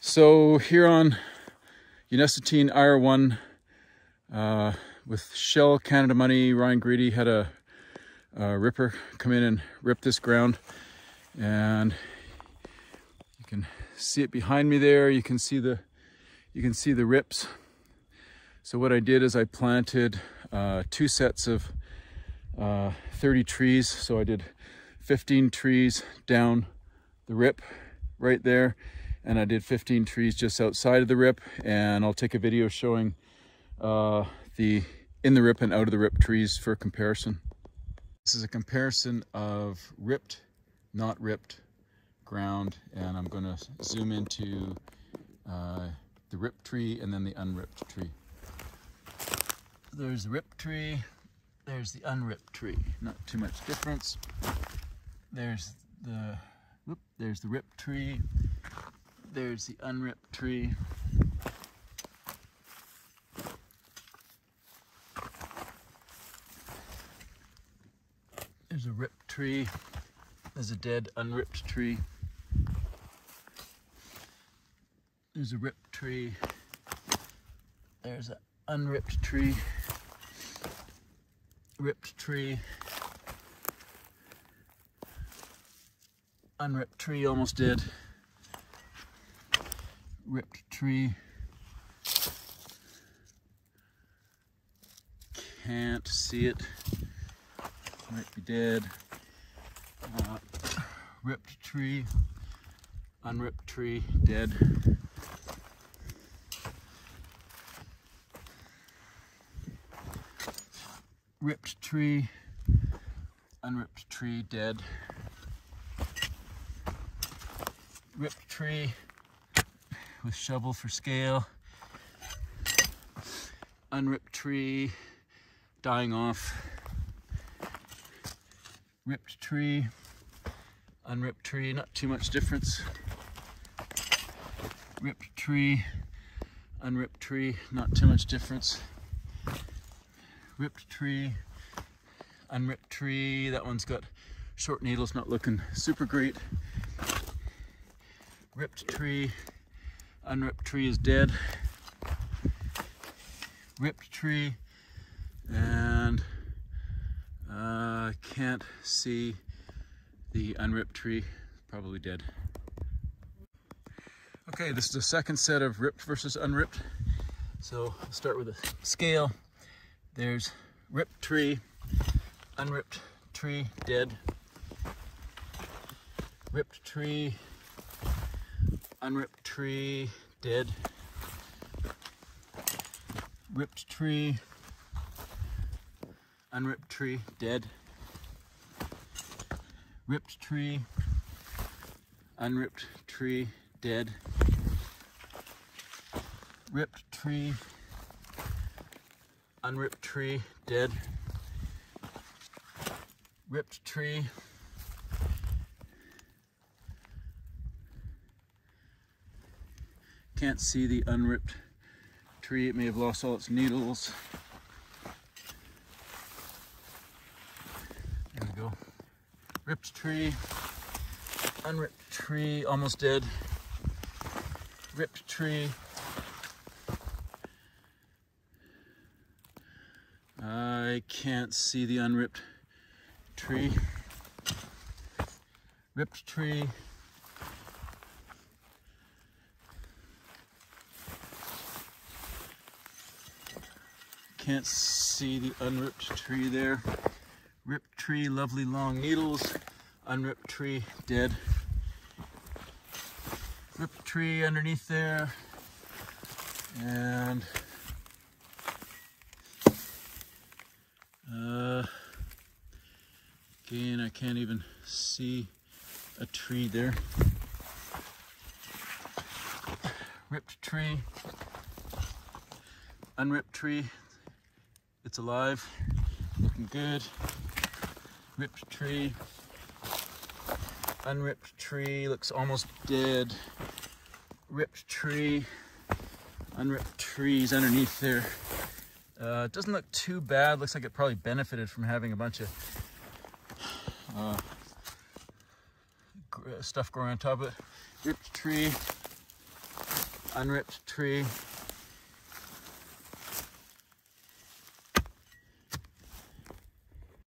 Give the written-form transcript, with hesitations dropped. So here on Hanceville IR1 with Shell Canada Money, Ryan Greedy had a ripper come in and rip this ground, and you can see it behind me there. You can see the rips. So what I did is I planted two sets of 30 trees. So I did 15 trees down the rip right there, and I did 15 trees just outside of the rip, and I'll take a video showing the in the rip and out of the rip trees for comparison. This is a comparison of ripped, not ripped ground, and I'm going to zoom into the ripped tree and then the unripped tree. There's the ripped tree, there's the unripped tree. Not too much difference. There's the ripped tree, there's the unripped tree. There's a ripped tree, there's a dead unripped tree, there's a ripped tree, there's an unripped tree, ripped tree, unripped tree, almost dead, ripped tree, can't see it, might be dead, ripped tree, unripped tree, dead. Ripped tree, unripped tree, dead. Ripped tree with shovel for scale. Unripped tree, dying off. Ripped tree, unripped tree, not too much difference. Ripped tree, unripped tree, not too much difference. Ripped tree, unripped tree, that one's got short needles, not looking super great. Ripped tree, unripped tree is dead. Ripped tree, and can't see the unripped tree, probably dead. Okay, this is the second set of ripped versus unripped. So I'll start with a scale. There's ripped tree, unripped tree, dead. Ripped tree, unripped tree, dead. Ripped tree, unripped tree, dead. Ripped tree, unripped tree, dead. Ripped tree, unripped tree, dead. Ripped tree, can't see the unripped tree, it may have lost all its needles. There we go. Ripped tree, unripped tree, almost dead. Ripped tree, I can't see the unripped tree. Ripped tree, can't see the unripped tree there. Ripped tree, lovely long needles. Unripped tree, dead. Ripped tree underneath there, and again, I can't even see a tree there. Ripped tree, unripped tree, it's alive, looking good. Ripped tree, unripped tree, looks almost dead. Ripped tree, unripped trees underneath there. Doesn't look too bad, looks like it probably benefited from having a bunch of stuff growing on top of it. Ripped tree, unripped tree.